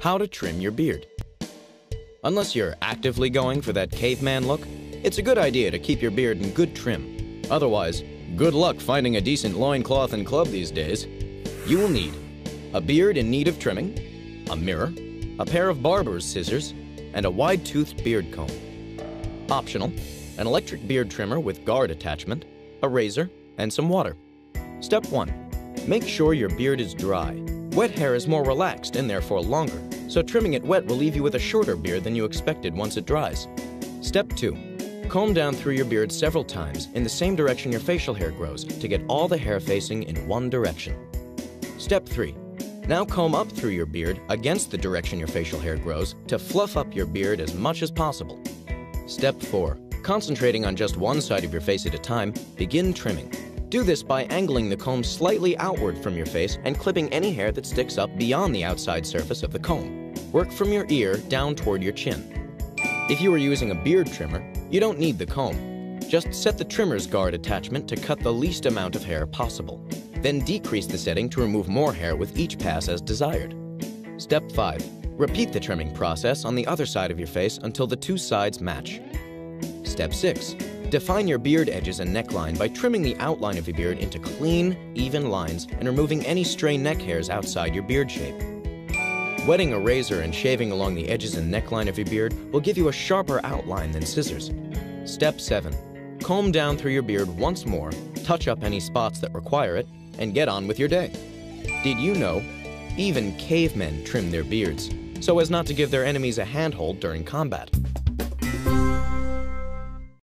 how to trim your beard. Unless you're actively going for that caveman look, it's a good idea to keep your beard in good trim. Otherwise, good luck finding a decent loincloth and club these days. You will need a beard in need of trimming, a mirror, a pair of barber's scissors, and a wide-toothed beard comb. Optional, an electric beard trimmer with guard attachment, a razor, and some water. Step 1. Make sure your beard is dry. Wet hair is more relaxed and therefore longer, so trimming it wet will leave you with a shorter beard than you expected once it dries. Step 2. Comb down through your beard several times in the same direction your facial hair grows to get all the hair facing in one direction. Step 3. Now comb up through your beard against the direction your facial hair grows to fluff up your beard as much as possible. Step 4. Concentrating on just one side of your face at a time, begin trimming. Do this by angling the comb slightly outward from your face and clipping any hair that sticks up beyond the outside surface of the comb. Work from your ear down toward your chin. If you are using a beard trimmer, you don't need the comb. Just set the trimmer's guard attachment to cut the least amount of hair possible. Then decrease the setting to remove more hair with each pass as desired. Step 5. Repeat the trimming process on the other side of your face until the two sides match. Step 6. Define your beard edges and neckline by trimming the outline of your beard into clean, even lines and removing any stray neck hairs outside your beard shape. Wetting a razor and shaving along the edges and neckline of your beard will give you a sharper outline than scissors. Step 7. Comb down through your beard once more, touch up any spots that require it, and get on with your day. Did you know? Even cavemen trim their beards so as not to give their enemies a handhold during combat.